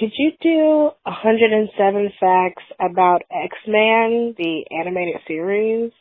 Could you do 107 facts about X-Men, the animated series?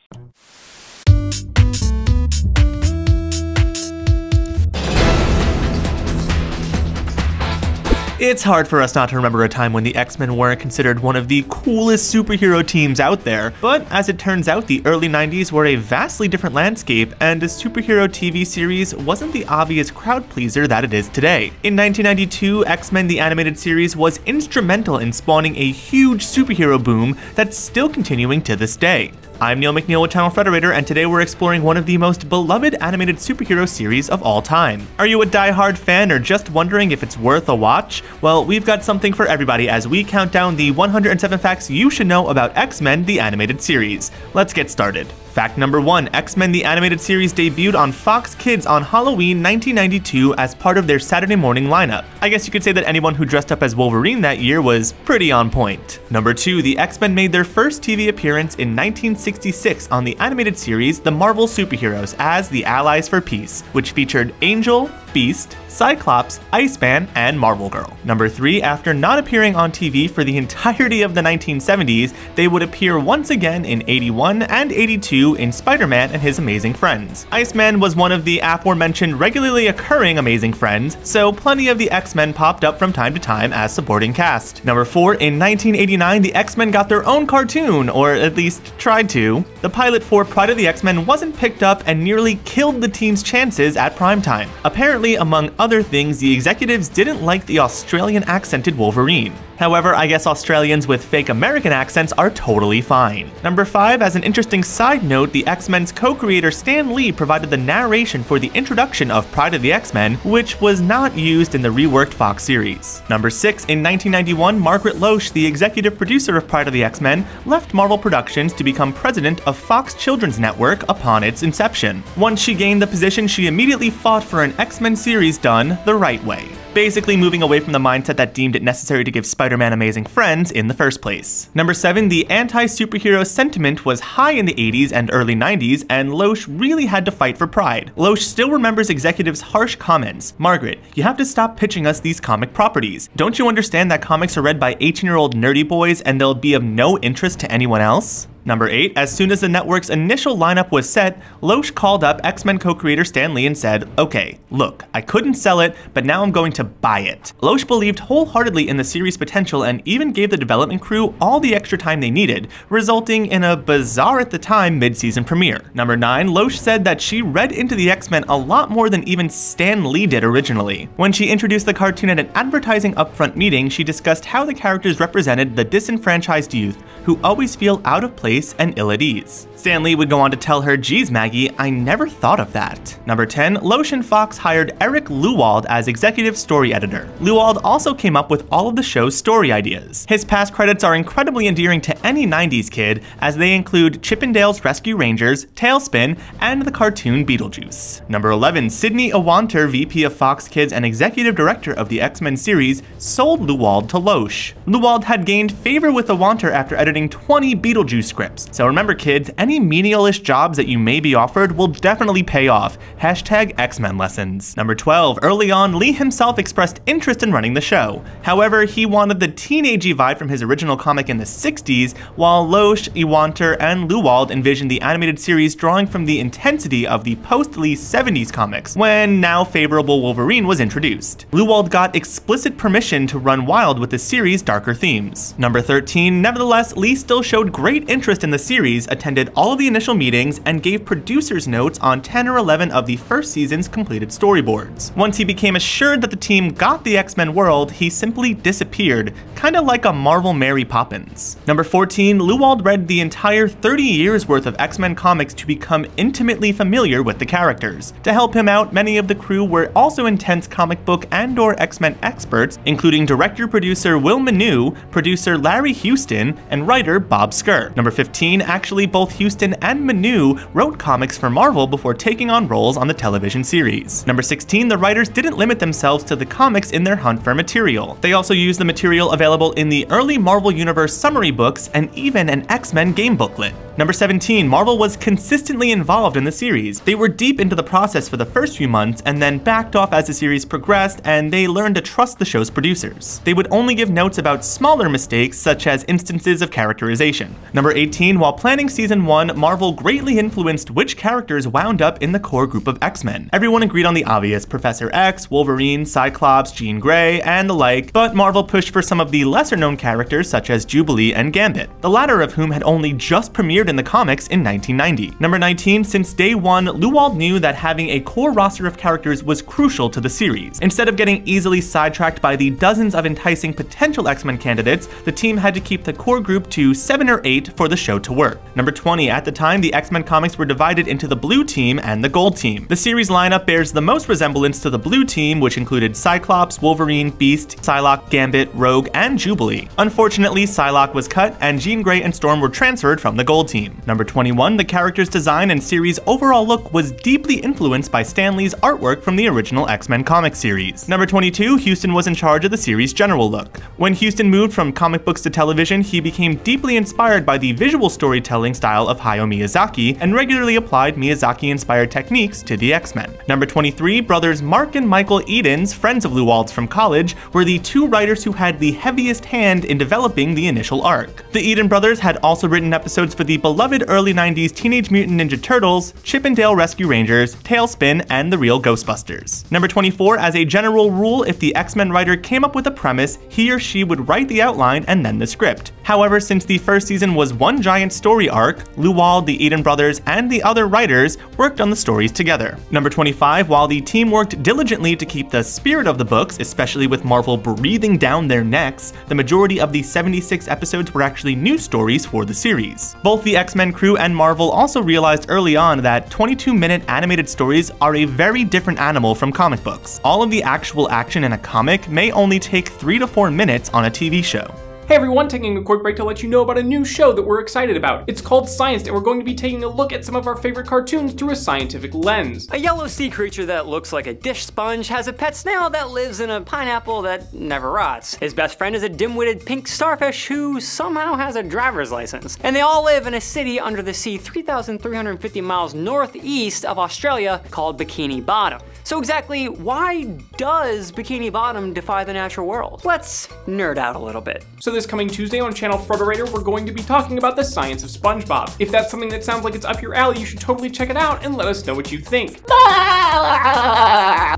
It's hard for us not to remember a time when the X-Men were considered one of the coolest superhero teams out there, but as it turns out, the early 90s were a vastly different landscape, and a superhero TV series wasn't the obvious crowd pleaser that it is today. In 1992, X-Men the Animated Series was instrumental in spawning a huge superhero boom that's still continuing to this day. I'm Neil McNeil with Channel Frederator, and today we're exploring one of the most beloved animated superhero series of all time. Are you a die-hard fan or just wondering if it's worth a watch? Well, we've got something for everybody as we count down the 107 facts you should know about X-Men the Animated Series. Let's get started. Fact number 1, X-Men the Animated Series debuted on Fox Kids on Halloween 1992 as part of their Saturday morning lineup. I guess you could say that anyone who dressed up as Wolverine that year was pretty on point. Number 2, the X-Men made their first TV appearance in 1966 on the animated series The Marvel Super Heroes as the Allies for Peace, which featured Angel, Beast, Cyclops, Iceman, and Marvel Girl. Number 3, after not appearing on TV for the entirety of the 1970s, they would appear once again in 81 and 82 in Spider-Man and His Amazing Friends. Iceman was one of the aforementioned regularly occurring Amazing Friends, so plenty of the X-Men popped up from time to time as supporting cast. Number 4, in 1989, the X-Men got their own cartoon, or at least tried to. The pilot for Pride of the X-Men wasn't picked up and nearly killed the team's chances at primetime. Apparently, among other things, the executives didn't like the Australian-accented Wolverine. However, I guess Australians with fake American accents are totally fine. Number 5, as an interesting side note, the X-Men's co-creator Stan Lee provided the narration for the introduction of Pride of the X-Men, which was not used in the reworked Fox series. Number 6, in 1991, Margaret Loesch, the executive producer of Pride of the X-Men, left Marvel Productions to become president of Fox Children's Network upon its inception. Once she gained the position, she immediately fought for an X-Men series done the right way, basically moving away from the mindset that deemed it necessary to give Spider-Man Amazing Friends in the first place. Number 7, the anti-superhero sentiment was high in the 80s and early 90s, and Loesch really had to fight for pride. Loesch still remembers executives' harsh comments. "Margaret, you have to stop pitching us these comic properties. Don't you understand that comics are read by 18-year-old nerdy boys and they'll be of no interest to anyone else?" Number 8, as soon as the network's initial lineup was set, Loesch called up X-Men co-creator Stan Lee and said, "Okay, look, I couldn't sell it, but now I'm going to buy it." Loesch believed wholeheartedly in the series' potential and even gave the development crew all the extra time they needed, resulting in a bizarre at the time mid-season premiere. Number 9, Loesch said that she read into the X-Men a lot more than even Stan Lee did originally. When she introduced the cartoon at an advertising upfront meeting, she discussed how the characters represented the disenfranchised youth who always feel out of place and ill at ease. Stan Lee would go on to tell her, "Geez, Maggie, I never thought of that." Number 10, Loesch and Fox hired Eric Lewald as executive story editor. Lewald also came up with all of the show's story ideas. His past credits are incredibly endearing to any 90s kid, as they include Chip and Dale's Rescue Rangers, TaleSpin, and the cartoon Beetlejuice. Number 11, Sidney Iwanter, VP of Fox Kids and executive director of the X-Men series, sold Lewald to Loesch. Lewald had gained favor with Iwanter after editing 20 Beetlejuice scripts. So remember kids, any menial-ish jobs that you may be offered will definitely pay off. Hashtag X-Men lessons. Number 12, early on, Lee himself expressed interest in running the show. However, he wanted the teenagey vibe from his original comic in the 60s, while Loesch, Iwanter, and Lewald envisioned the animated series drawing from the intensity of the post-Lee 70s comics, when now favorable Wolverine was introduced. Lewald got explicit permission to run wild with the series' darker themes. Number 13, nevertheless, Lee still showed great interest in the series, attended all of the initial meetings, and gave producers notes on 10 or 11 of the first season's completed storyboards. Once he became assured that the team got the X-Men world, he simply disappeared, kinda like a Marvel Mary Poppins. Number 14, Lewald read the entire 30 years worth of X-Men comics to become intimately familiar with the characters. To help him out, many of the crew were also intense comic book and/or X-Men experts, including director-producer Will Manu, producer Larry Houston, and writer Bob Skurr. Number 15, actually both Houston and Manu wrote comics for Marvel before taking on roles on the television series. Number 16, the writers didn't limit themselves to the comics in their hunt for material. They also used the material available in the early Marvel Universe summary books and even an X-Men game booklet. Number 17, Marvel was consistently involved in the series. They were deep into the process for the first few months and then backed off as the series progressed, and they learned to trust the show's producers. They would only give notes about smaller mistakes, such as instances of characterization. Number 18, while planning season 1, Marvel greatly influenced which characters wound up in the core group of X-Men. Everyone agreed on the obvious: Professor X, Wolverine, Cyclops, Jean Grey, and the like, but Marvel pushed for some of the lesser-known characters such as Jubilee and Gambit, the latter of whom had only just premiered in the comics in 1990. Number 19, since day one, Lewald knew that having a core roster of characters was crucial to the series. Instead of getting easily sidetracked by the dozens of enticing potential X-Men candidates, the team had to keep the core group to 7 or 8 for the show to work. Number 20, at the time, the X-Men comics were divided into the blue team and the gold team. The series lineup bears the most resemblance to the blue team, which included Cyclops, Wolverine, Beast, Psylocke, Gambit, Rogue, and Jubilee. Unfortunately, Psylocke was cut, and Jean Grey and Storm were transferred from the gold team. Number 21, the character's design and series' overall look was deeply influenced by Stan Lee's artwork from the original X-Men comic series. Number 22, Houston was in charge of the series' general look. When Houston moved from comic books to television, he became deeply inspired by the visual storytelling style of Hayao Miyazaki and regularly applied Miyazaki-inspired techniques to the X-Men. Number 23, brothers Mark and Michael Edens, friends of Lewald's from college, were the two writers who had the heaviest hand in developing the initial arc. The Eden brothers had also written episodes for the beloved early 90s Teenage Mutant Ninja Turtles, Chip and Dale Rescue Rangers, TaleSpin, and The Real Ghostbusters. Number 24, as a general rule, if the X-Men writer came up with a premise, he or she would write the outline and then the script. However, since the first season was one giant story arc, Lewald, the Eden brothers, and the other writers worked on the stories together. Number 25, while the team worked diligently to keep the spirit of the books, especially with Marvel breathing down their necks, the majority of the 76 episodes were actually new stories for the series. Both the X-Men crew and Marvel also realized early on that 22-minute animated stories are a very different animal from comic books. All of the actual action in a comic may only take 3 to 4 minutes on a TV show. Hey everyone, taking a quick break to let you know about a new show that we're excited about. It's called Scienced, and we're going to be taking a look at some of our favorite cartoons through a scientific lens. A yellow sea creature that looks like a dish sponge has a pet snail that lives in a pineapple that never rots. His best friend is a dim-witted pink starfish who somehow has a driver's license. And they all live in a city under the sea 3,350 miles northeast of Australia called Bikini Bottom. So exactly why does Bikini Bottom defy the natural world? Let's nerd out a little bit. So this coming Tuesday on Channel Frodorator, we're going to be talking about the science of SpongeBob. If that's something that sounds like it's up your alley, you should totally check it out and let us know what you think.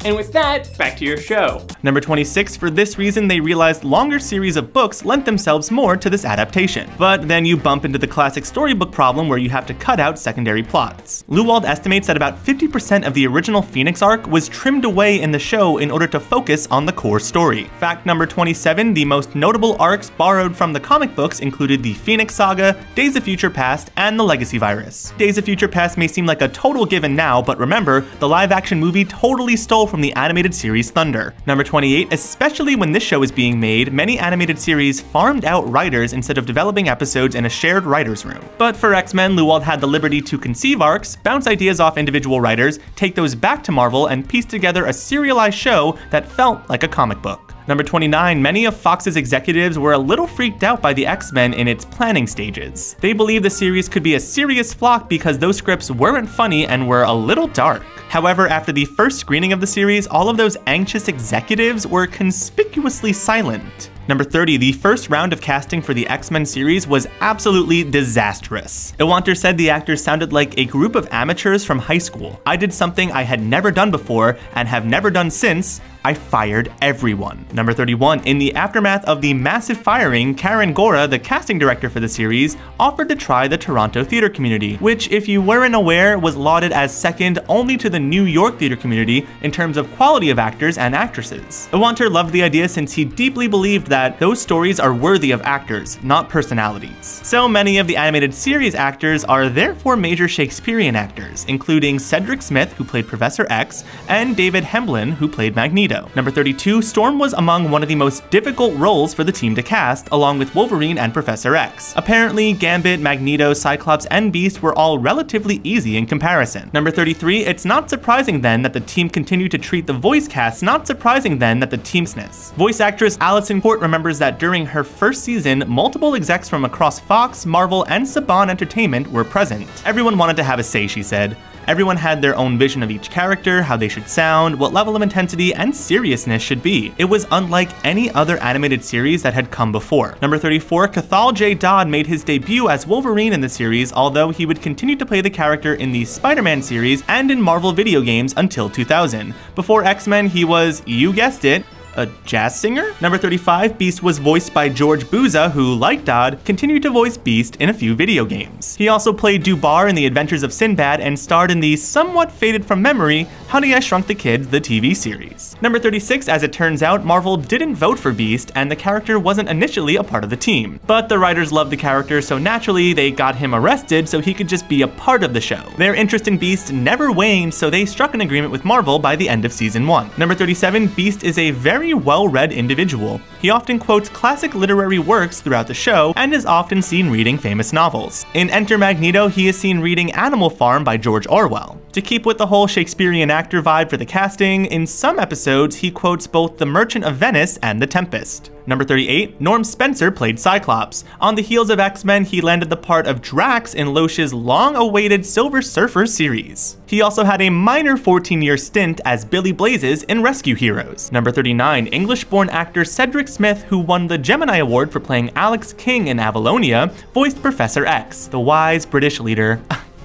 And with that, back to your show. Number 26, for this reason, they realized longer series of books lent themselves more to this adaptation. But then you bump into the classic storybook problem where you have to cut out secondary plots. Lewald estimates that about 50% of the original Phoenix arc was trimmed away in the show in order to focus on the core story. Fact number 27, the most notable arcs borrowed from the comic books included the Phoenix Saga, Days of Future Past, and the Legacy Virus. Days of Future Past may seem like a total given now, but remember, the live-action movie totally stole from the animated series thunder. Number 28, especially when this show is being made, many animated series farmed out writers instead of developing episodes in a shared writer's room. But for X-Men, Lewald had the liberty to conceive arcs, bounce ideas off individual writers, take those back to Marvel, and piece together a serialized show that felt like a comic book. Number 29, many of Fox's executives were a little freaked out by the X-Men in its planning stages. They believed the series could be a serious flop because those scripts weren't funny and were a little dark. However, after the first screening of the series, all of those anxious executives were conspicuously silent. Number 30, the first round of casting for the X-Men series was absolutely disastrous. Iwanter said the actors sounded like a group of amateurs from high school. I did something I had never done before and have never done since. I fired everyone. Number 31, in the aftermath of the massive firing, Karen Gora, the casting director for the series, offered to try the Toronto theater community, which, if you weren't aware, was lauded as second only to the New York theater community in terms of quality of actors and actresses. Iwanter loved the idea since he deeply believed that those stories are worthy of actors, not personalities. So many of the animated series actors are therefore major Shakespearean actors, including Cedric Smith, who played Professor X, and David Hemblen, who played Magneto. Magneto. Number 32, Storm was among one of the most difficult roles for the team to cast, along with Wolverine and Professor X. Apparently, Gambit, Magneto, Cyclops, and Beast were all relatively easy in comparison. Number 33, it's not surprising then that the team continued to treat the voice cast Voice actress Allison Court remembers that during her first season, multiple execs from across Fox, Marvel, and Saban Entertainment were present. Everyone wanted to have a say, she said. Everyone had their own vision of each character, how they should sound, what level of intensity and seriousness should be. It was unlike any other animated series that had come before. Number 34, Cathal J. Dodd made his debut as Wolverine in the series, although he would continue to play the character in the Spider-Man series and in Marvel video games until 2000. Before X-Men, he was, you guessed it, a jazz singer? Number 35, Beast was voiced by George Buza, who, like Dodd, continued to voice Beast in a few video games. He also played Dubar in The Adventures of Sinbad and starred in the somewhat faded from memory Honey, I Shrunk the Kids, the TV series. Number 36, as it turns out, Marvel didn't vote for Beast, and the character wasn't initially a part of the team. But the writers loved the character, so naturally they got him arrested so he could just be a part of the show. Their interest in Beast never waned, so they struck an agreement with Marvel by the end of season 1. Number 37, Beast is a very well-read individual. He often quotes classic literary works throughout the show and is often seen reading famous novels. In Enter Magneto, he is seen reading Animal Farm by George Orwell. To keep with the whole Shakespearean actor vibe for the casting, in some episodes he quotes both The Merchant of Venice and The Tempest. Number 38, Norm Spencer played Cyclops. On the heels of X-Men, he landed the part of Drax in Loesch's long-awaited Silver Surfer series. He also had a minor 14-year stint as Billy Blazes in Rescue Heroes. Number 39, English-born actor Cedric Smith, who won the Gemini Award for playing Alex King in Avalonia, voiced Professor X, the wise British leader.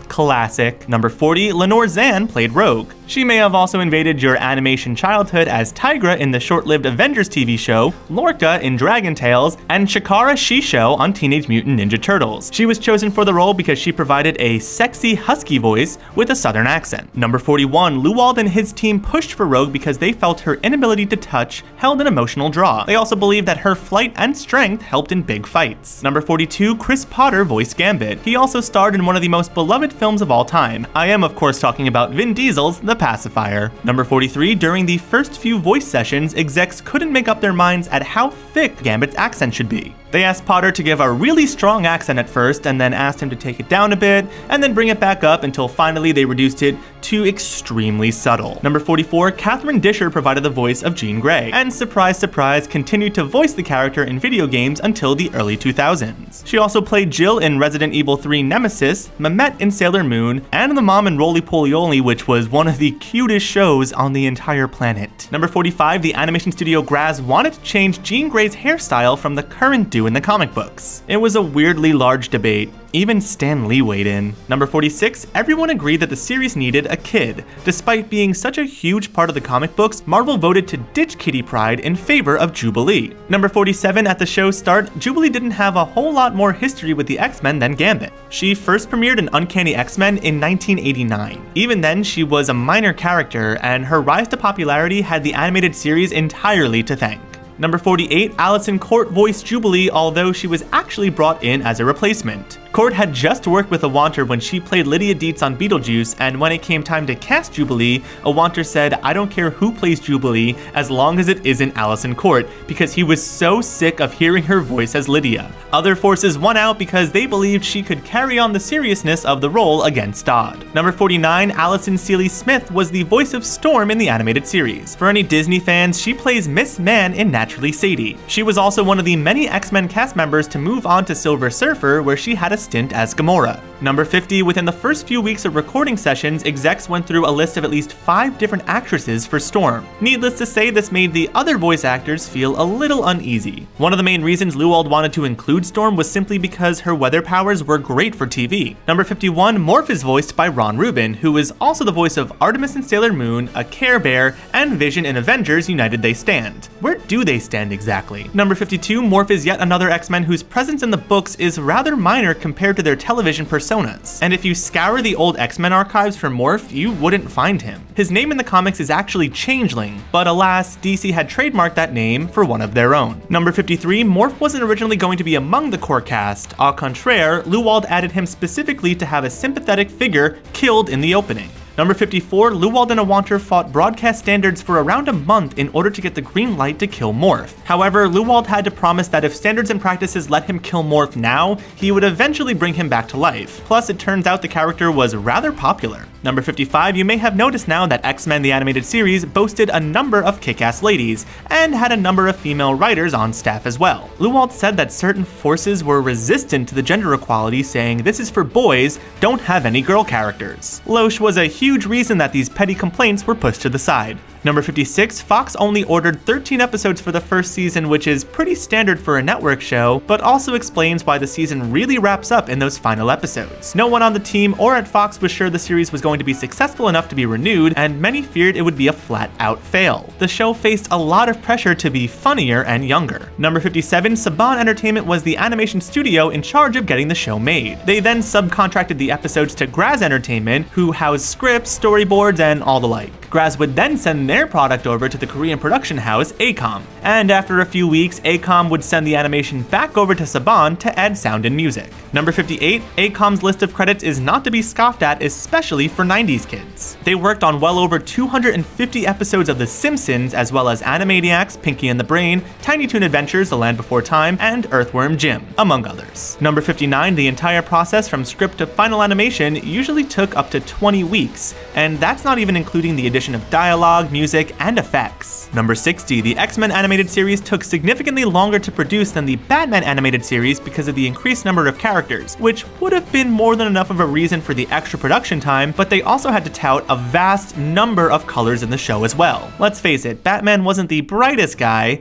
Classic. Number 40, Lenore Zan played Rogue. She may have also invaded your animation childhood as Tigra in the short-lived Avengers TV show, Lorca in Dragon Tales, and Chikara Shisho on Teenage Mutant Ninja Turtles. She was chosen for the role because she provided a sexy husky voice with a southern accent. Number 41, Lewald and his team pushed for Rogue because they felt her inability to touch held an emotional draw. They also believed that her flight and strength helped in big fights. Number 42, Chris Potter voiced Gambit. He also starred in one of the most beloved films of all time. I am, of course, talking about Vin Diesel's The Pacifier. Number 43, during the first few voice sessions, execs couldn't make up their minds at how thick Gambit's accent should be. They asked Potter to give a really strong accent at first, and then asked him to take it down a bit, and then bring it back up until finally they reduced it to extremely subtle. Number 44, Catherine Disher provided the voice of Jean Grey, and surprise, surprise, continued to voice the character in video games until the early 2000s. She also played Jill in Resident Evil 3 Nemesis, Mehmet in Sailor Moon, and the mom in Roly Poly Oly, which was one of the cutest shows on the entire planet. Number 45, the animation studio Graz wanted to change Jean Grey's hairstyle from the current do in the comic books. It was a weirdly large debate. Even Stan Lee weighed in. Number 46, everyone agreed that the series needed a kid. Despite being such a huge part of the comic books, Marvel voted to ditch Kitty Pryde in favor of Jubilee. Number 47, at the show's start, Jubilee didn't have a whole lot more history with the X-Men than Gambit. She first premiered in Uncanny X-Men in 1989. Even then, she was a minor character, and her rise to popularity had the animated series entirely to thank. Number 48, Allison Court voiced Jubilee, although she was actually brought in as a replacement. Court had just worked with Iwanter when she played Lydia Dietz on Beetlejuice, and when it came time to cast Jubilee, Iwanter said, "I don't care who plays Jubilee as long as it isn't Allison Court," because he was so sick of hearing her voice as Lydia. Other forces won out because they believed she could carry on the seriousness of the role against Dodd. Number 49, Allison Seeley Smith was the voice of Storm in the animated series. For any Disney fans, she plays Miss Man in Naturally Sadie. She was also one of the many X-Men cast members to move on to Silver Surfer, where she had a stint as Gamora. Number 50, within the first few weeks of recording sessions, execs went through a list of at least 5 different actresses for Storm. Needless to say, this made the other voice actors feel a little uneasy. One of the main reasons Lewald wanted to include Storm was simply because her weather powers were great for TV. Number 51, Morph is voiced by Ron Rubin, who is also the voice of Artemis in Sailor Moon, a Care Bear, and Vision in Avengers United They Stand. Where do they stand exactly? Number 52, Morph is yet another X-Men whose presence in the books is rather minor compared to their television personas. And if you scour the old X-Men archives for Morph, you wouldn't find him. His name in the comics is actually Changeling, but alas, DC had trademarked that name for one of their own. Number 53, Morph wasn't originally going to be among the core cast. Au contraire, Lewald added him specifically to have a sympathetic figure killed in the opening. Number 54, Lewald and Iwanter fought broadcast standards for around a month in order to get the green light to kill Morph. However, Lewald had to promise that if standards and practices let him kill Morph now, he would eventually bring him back to life. Plus, it turns out the character was rather popular. Number 55, you may have noticed now that X-Men the Animated Series boasted a number of kick-ass ladies, and had a number of female writers on staff as well. Lewald said that certain forces were resistant to the gender equality, saying, "This is for boys, don't have any girl characters." Loesch was a huge reason that these petty complaints were pushed to the side. Number 56, Fox only ordered 13 episodes for the first season, which is pretty standard for a network show, but also explains why the season really wraps up in those final episodes. No one on the team or at Fox was sure the series was going to be successful enough to be renewed, and many feared it would be a flat-out fail. The show faced a lot of pressure to be funnier and younger. Number 57, Saban Entertainment was the animation studio in charge of getting the show made. They then subcontracted the episodes to Graz Entertainment, who housed scripts, storyboards, and all the like. Graz would then send their product over to the Korean production house AKOM, and after a few weeks, AKOM would send the animation back over to Saban to add sound and music. Number 58, AKOM's list of credits is not to be scoffed at, especially for 90s kids. They worked on well over 250 episodes of The Simpsons, as well as Animaniacs, Pinky and the Brain, Tiny Toon Adventures, The Land Before Time, and Earthworm Jim, among others. Number 59, the entire process from script to final animation usually took up to 20 weeks, and that's not even including the addition of dialogue, music, and effects. Number 60, the X-Men animated series took significantly longer to produce than the Batman animated series because of the increased number of characters, which would have been more than enough of a reason for the extra production time, but they also had to tout a vast number of colors in the show as well. Let's face it, Batman wasn't the brightest guy.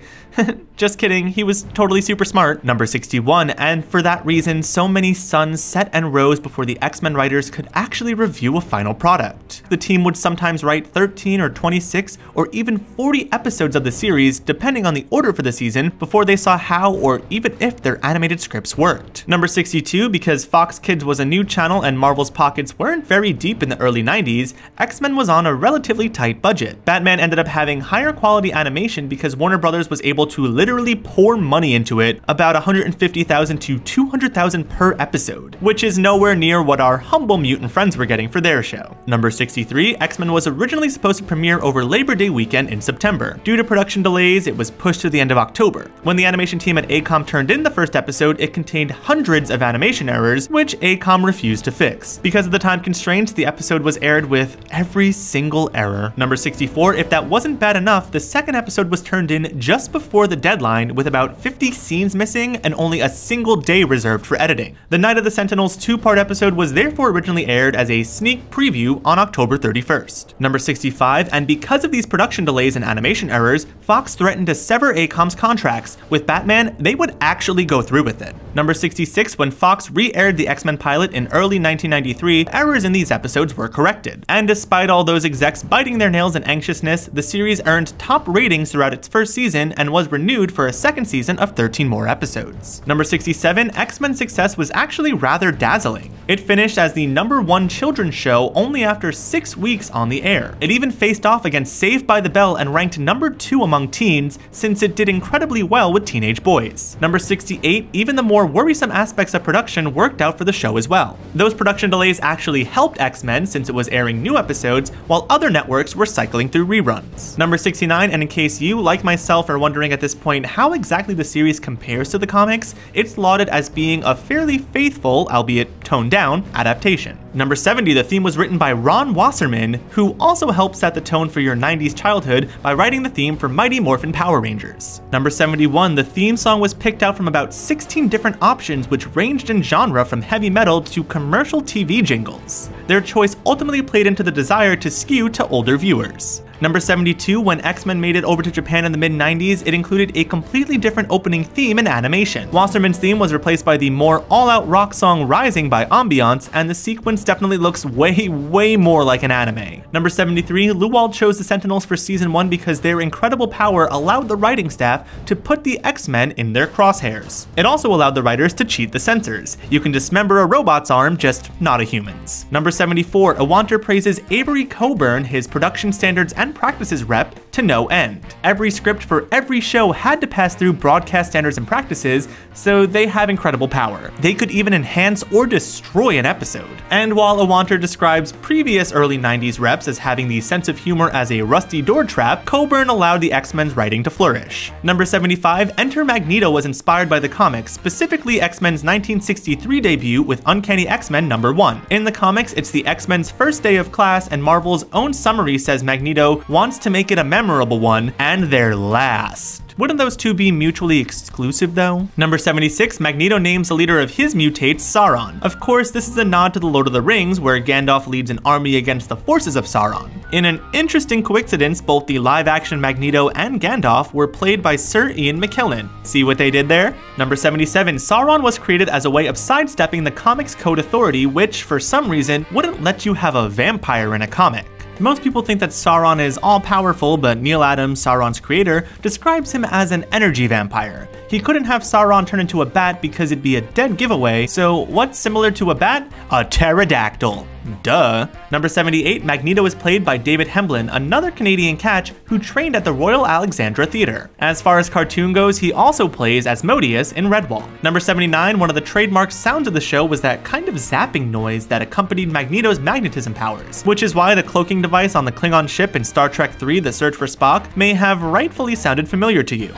Just kidding, he was totally super smart. Number 61, and for that reason, so many suns set and rose before the X-Men writers could actually review a final product. The team would sometimes write 13 or 26 or even 40 episodes of the series, depending on the order for the season, before they saw how or even if their animated scripts worked. Number 62, because Fox Kids was a new channel and Marvel's pockets weren't very deep in the early 90s, X-Men was on a relatively tight budget. Batman ended up having higher quality animation because Warner Brothers was able to literally pour money into it, about $150,000 to $200,000 per episode, which is nowhere near what our humble mutant friends were getting for their show. Number 63, X-Men was originally supposed to premiere over Labor Day weekend in September. Due to production delays, it was pushed to the end of October. When the animation team at AKOM turned in the first episode, it contained hundreds of animation errors, which AKOM refused to fix. Because of the time constraints, the episode was aired with every single error. Number 64, if that wasn't bad enough, the second episode was turned in just before the deadline with about 50 scenes missing and only a single day reserved for editing. The Night of the Sentinels two-part episode was therefore originally aired as a sneak preview on October 31st. Number 65, and because of these production delays and animation errors, Fox threatened to sever ACOM's contracts. With Batman, they would actually go through with it. Number 66, when Fox re-aired the X-Men pilot in early 1993, errors in these episodes were corrected. And despite all those execs biting their nails in anxiousness, the series earned top ratings throughout its first season and was renewed for a second season of 13 more episodes. Number 67, X-Men's success was actually rather dazzling. It finished as the #1 children's show only after 6 weeks on the air. It even faced off against Saved by the Bell and ranked #2 among teens, since it did incredibly well with teenage boys. Number 68, even the more worrisome aspects of production worked out for the show as well. Those production delays actually helped X-Men, since it was airing new episodes while other networks were cycling through reruns. Number 69, and in case you, like myself, are wondering at this point how exactly the series compares to the comics, it's lauded as being a fairly faithful, albeit toned down, adaptation. Number 70, the theme was written by Ron Wasserman, who also helped set the tone for your 90s childhood by writing the theme for Mighty Morphin Power Rangers. Number 71, the theme song was picked out from about 16 different options, which ranged in genre from heavy metal to commercial TV jingles. Their choice ultimately played into the desire to skew to older viewers. Number 72, when X-Men made it over to Japan in the mid-90s, it included a completely different opening theme and animation. Wasserman's theme was replaced by the more all-out rock song Rising by Ambiance, and the sequence definitely looks way more like an anime. Number 73, Lewald chose the Sentinels for season 1 because their incredible power allowed the writing staff to put the X-Men in their crosshairs. It also allowed the writers to cheat the censors. You can dismember a robot's arm, just not a human's. Number 74, Iwanter praises Avery Coburn, his production standards and practices rep, to no end. Every script for every show had to pass through broadcast standards and practices, so they have incredible power. They could even enhance or destroy an episode. And while Iwanter describes previous early 90s reps as having the sense of humor as a rusty door trap, Coburn allowed the X-Men's writing to flourish. Number 75, Enter Magneto was inspired by the comics, specifically X-Men's 1963 debut with Uncanny X-Men #1. In the comics, it's the X-Men's first day of class, and Marvel's own summary says Magneto wants to make it a memorable one, and their last. Wouldn't those two be mutually exclusive though? Number 76, Magneto names the leader of his mutates Sauron. Of course, this is a nod to The Lord of the Rings, where Gandalf leads an army against the forces of Sauron. In an interesting coincidence, both the live-action Magneto and Gandalf were played by Sir Ian McKellen. See what they did there? Number 77, Sauron was created as a way of sidestepping the comics code authority, which, for some reason, wouldn't let you have a vampire in a comic. Most people think that Sauron is all-powerful, but Neil Adams, Sauron's creator, describes him as an energy vampire. He couldn't have Sauron turn into a bat because it'd be a dead giveaway, so what's similar to a bat? A pterodactyl. Duh. Number 78, Magneto is played by David Hemblen, another Canadian catch who trained at the Royal Alexandra Theatre. As far as cartoon goes, he also plays Asmodeus in Redwall. Number 79, one of the trademark sounds of the show was that kind of zapping noise that accompanied Magneto's magnetism powers, which is why the cloaking device on the Klingon ship in Star Trek III: The Search for Spock may have rightfully sounded familiar to you.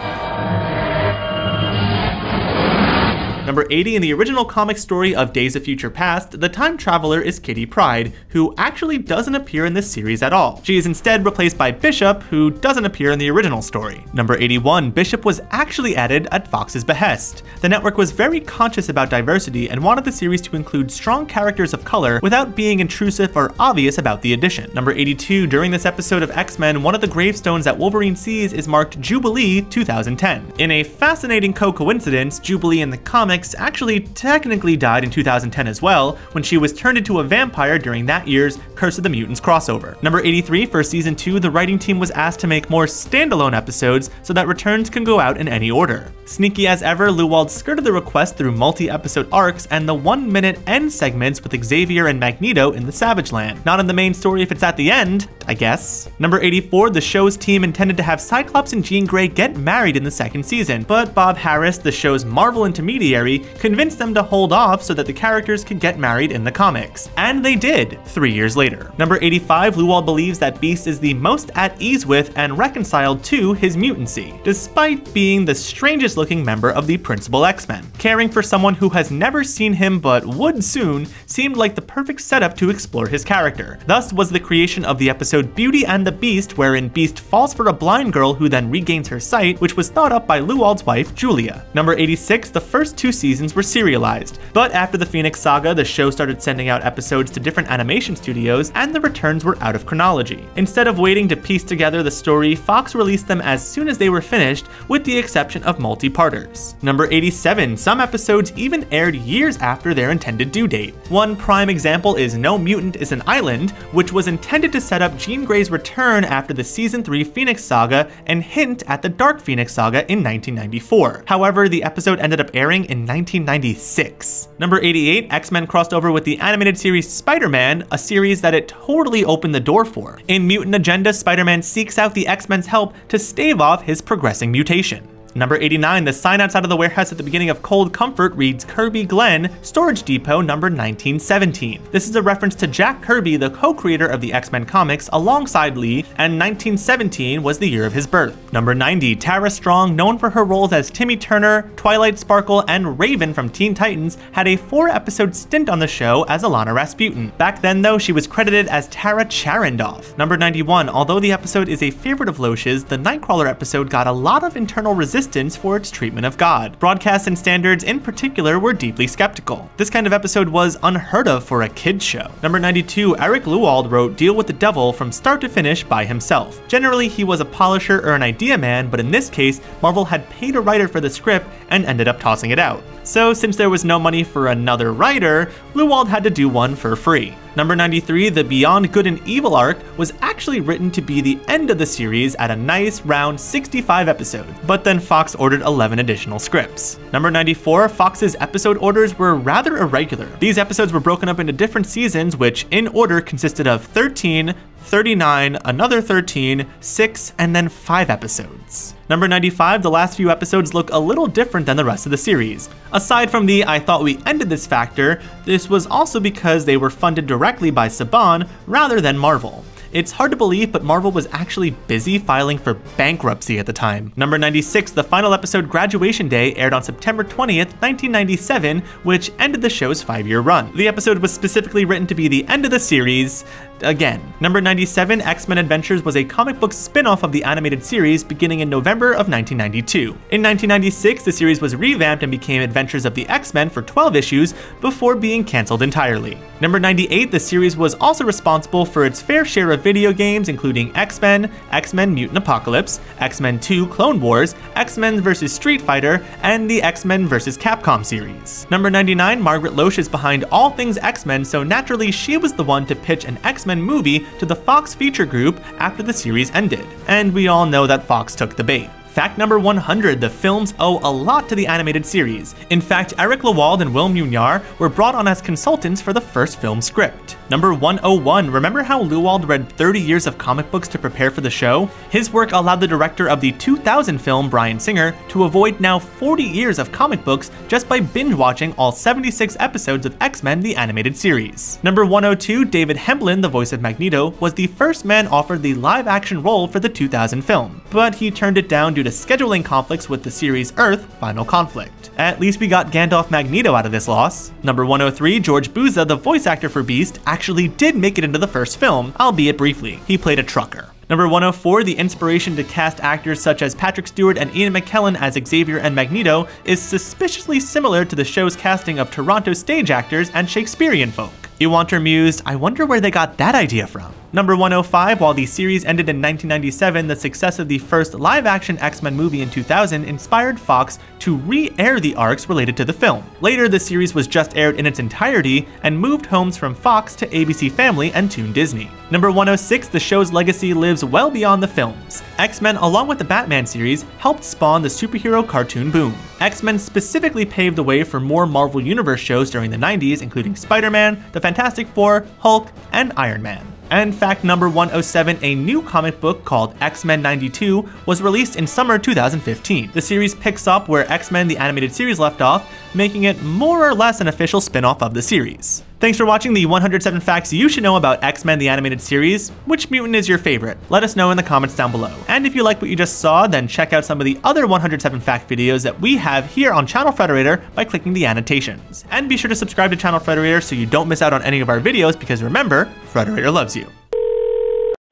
Number 80, in the original comic story of Days of Future Past, the time traveler is Kitty Pryde, who actually doesn't appear in this series at all. She is instead replaced by Bishop, who doesn't appear in the original story. Number 81, Bishop was actually added at Fox's behest. The network was very conscious about diversity and wanted the series to include strong characters of color without being intrusive or obvious about the addition. Number 82, during this episode of X-Men, one of the gravestones that Wolverine sees is marked Jubilee 2010. In a fascinating coincidence, Jubilee in the comic actually technically died in 2010 as well, when she was turned into a vampire during that year's Curse of the Mutants crossover. Number 83, for season 2, the writing team was asked to make more standalone episodes so that returns can go out in any order. Sneaky as ever, Lewald skirted the request through multi-episode arcs and the 1-minute end segments with Xavier and Magneto in the Savage Land. Not in the main story if it's at the end, I guess. Number 84, the show's team intended to have Cyclops and Jean Grey get married in the second season, but Bob Harris, the show's Marvel intermediary, convinced them to hold off so that the characters could get married in the comics. And they did, 3 years later. Number 85, Lewald believes that Beast is the most at ease with and reconciled to his mutancy, despite being the strangest looking member of the principal X-Men. Caring for someone who has never seen him but would soon seemed like the perfect setup to explore his character. Thus was the creation of the episode Beauty and the Beast, wherein Beast falls for a blind girl who then regains her sight, which was thought up by Lewald's wife, Julia. Number 86, the first two seasons were serialized, but after the Phoenix Saga, the show started sending out episodes to different animation studios, and the returns were out of chronology. Instead of waiting to piece together the story, Fox released them as soon as they were finished, with the exception of multi-parters. Number 87, some episodes even aired years after their intended due date. One prime example is No Mutant is an Island, which was intended to set up Jean Grey's return after the season 3 Phoenix Saga and hint at the Dark Phoenix Saga in 1994. However, the episode ended up airing in 1996. Number 88, X-Men crossed over with the animated series Spider-Man, a series that it totally opened the door for. In Mutant Agenda, Spider-Man seeks out the X-Men's help to stave off his progressing mutation. Number 89, the sign outside of the warehouse at the beginning of Cold Comfort reads Kirby Glenn, Storage Depot number 1917. This is a reference to Jack Kirby, the co-creator of the X-Men comics alongside Lee, and 1917 was the year of his birth. Number 90, Tara Strong, known for her roles as Timmy Turner, Twilight Sparkle, and Raven from Teen Titans, had a 4-episode stint on the show as Alana Rasputin. Back then though, she was credited as Tara Charandoff. Number 91, although the episode is a favorite of Loesch's, the Nightcrawler episode got a lot of internal resistance for its treatment of God. Broadcasts and standards in particular were deeply skeptical. This kind of episode was unheard of for a kid's show. Number 92, Eric Lewald wrote Deal with the Devil from start to finish by himself. Generally, he was a polisher or an idea man, but in this case, Marvel had paid a writer for the script and ended up tossing it out. So since there was no money for another writer, Lewald had to do one for free. Number 93, the Beyond Good and Evil arc was actually written to be the end of the series at a nice round 65 episodes, but then Fox ordered 11 additional scripts. Number 94, Fox's episode orders were rather irregular. These episodes were broken up into different seasons, which in order consisted of 13, 39, another 13, 6, and then 5 episodes. Number 95, the last few episodes look a little different than the rest of the series. Aside from the "I thought we ended this" factor, this was also because they were funded directly by Saban rather than Marvel. It's hard to believe, but Marvel was actually busy filing for bankruptcy at the time. Number 96, the final episode, Graduation Day, aired on September 20th, 1997, which ended the show's 5-year run. The episode was specifically written to be the end of the series, again. Number 97, X-Men Adventures was a comic book spin-off of the animated series beginning in November of 1992. In 1996, the series was revamped and became Adventures of the X-Men for 12 issues before being canceled entirely. Number 98, the series was also responsible for its fair share of video games, including X-Men, X-Men Mutant Apocalypse, X-Men 2 Clone Wars, X-Men vs. Street Fighter, and the X-Men vs. Capcom series. Number 99, Margaret Loesch is behind all things X-Men, so naturally she was the one to pitch an X-Men movie to the Fox feature group after the series ended. And we all know that Fox took the bait. Fact number 100, the films owe a lot to the animated series. In fact, Eric Lewald and Will Manu were brought on as consultants for the first film script. Number 101, remember how Lewald read 30 years of comic books to prepare for the show? His work allowed the director of the 2000 film, Bryan Singer, to avoid now 40 years of comic books just by binge-watching all 76 episodes of X-Men the Animated Series. Number 102, David Hemblen, the voice of Magneto, was the first man offered the live-action role for the 2000 film, but he turned it down due to scheduling conflicts with the series Earth Final Conflict. At least we got Gandalf Magneto out of this loss. Number 103, George Buza, the voice actor for Beast, actually did make it into the first film, albeit briefly. He played a trucker. Number 104, the inspiration to cast actors such as Patrick Stewart and Ian McKellen as Xavier and Magneto is suspiciously similar to the show's casting of Toronto stage actors and Shakespearean folk. Iwanter mused, "I wonder where they got that idea from." Number 105, while the series ended in 1997, the success of the first live-action X-Men movie in 2000 inspired Fox to re-air the arcs related to the film. Later, the series was just aired in its entirety and moved homes from Fox to ABC Family and Toon Disney. Number 106, the show's legacy lives well beyond the films. X-Men, along with the Batman series, helped spawn the superhero cartoon boom. X-Men specifically paved the way for more Marvel Universe shows during the 90s, including Spider-Man, the Fantastic Four, Hulk, and Iron Man. And fact number 107, a new comic book called X-Men 92 was released in summer 2015. The series picks up where X-Men the Animated Series left off, making it more or less an official spin-off of the series. Thanks for watching the 107 facts you should know about X-Men the Animated Series. Which mutant is your favorite? Let us know in the comments down below. And if you like what you just saw, then check out some of the other 107 fact videos that we have here on Channel Frederator by clicking the annotations. And be sure to subscribe to Channel Frederator so you don't miss out on any of our videos, because remember, Frederator loves you.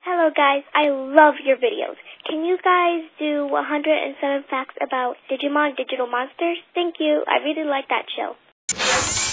Hello guys, I love your videos. Can you guys do 107 facts about Digimon Digital Monsters? Thank you, I really like that show.